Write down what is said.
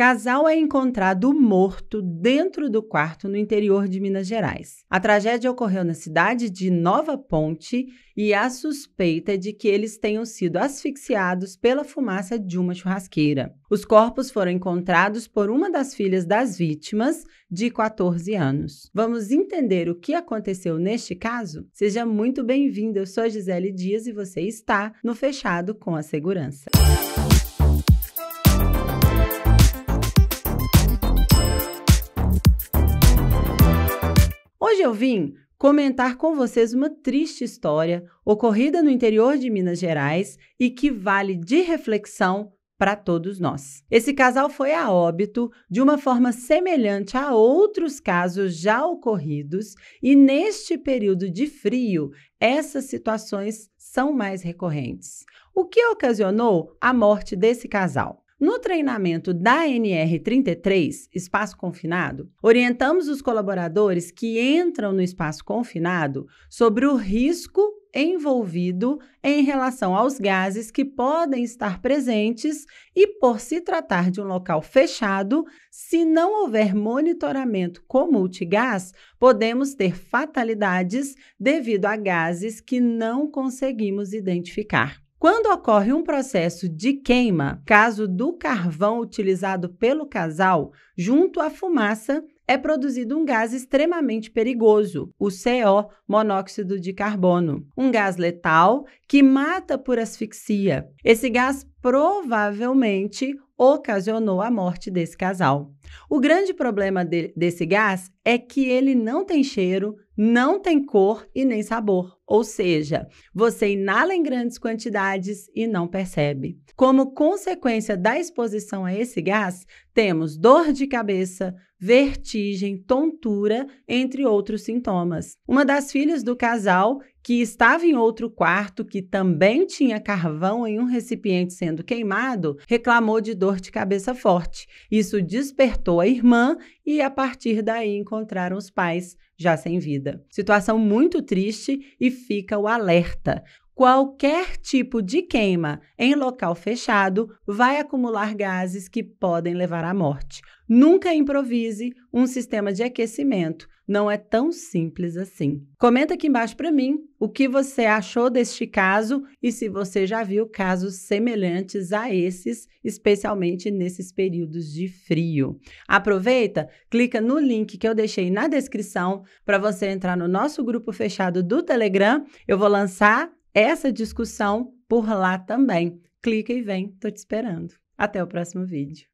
Casal é encontrado morto dentro do quarto no interior de Minas Gerais. A tragédia ocorreu na cidade de Nova Ponte e a suspeita é de que eles tenham sido asfixiados pela fumaça de uma churrasqueira. Os corpos foram encontrados por uma das filhas das vítimas, de 14 anos. Vamos entender o que aconteceu neste caso? Seja muito bem-vindo, eu sou Gisele Dias e você está no Fechado com a Segurança. Hoje eu vim comentar com vocês uma triste história ocorrida no interior de Minas Gerais e que vale de reflexão para todos nós. Esse casal foi a óbito de uma forma semelhante a outros casos já ocorridos e neste período de frio, essas situações são mais recorrentes. O que ocasionou a morte desse casal? No treinamento da NR 33, espaço confinado, orientamos os colaboradores que entram no espaço confinado sobre o risco envolvido em relação aos gases que podem estar presentes e, por se tratar de um local fechado, se não houver monitoramento com multi gás, podemos ter fatalidades devido a gases que não conseguimos identificar. Quando ocorre um processo de queima, caso do carvão utilizado pelo casal, junto à fumaça é produzido um gás extremamente perigoso, o CO, monóxido de carbono. Um gás letal que mata por asfixia. Esse gás provavelmente ocasionou a morte desse casal. O grande problema desse gás é que ele não tem cheiro, não tem cor e nem sabor. Ou seja, você inala em grandes quantidades e não percebe. Como consequência da exposição a esse gás, temos dor de cabeça, vertigem, tontura, entre outros sintomas. Uma das filhas do casal, que estava em outro quarto que também tinha carvão em um recipiente sendo queimado, reclamou de dor de cabeça forte. Isso despertou a irmã e, a partir daí, encontraram os pais já sem vida. Situação muito triste e fica o alerta. Qualquer tipo de queima em local fechado vai acumular gases que podem levar à morte. Nunca improvise um sistema de aquecimento. Não é tão simples assim. Comenta aqui embaixo para mim o que você achou deste caso e se você já viu casos semelhantes a esses, especialmente nesses períodos de frio. Aproveita, clica no link que eu deixei na descrição para você entrar no nosso grupo fechado do Telegram. Eu vou lançar essa discussão por lá também. Clica e vem, tô te esperando. Até o próximo vídeo.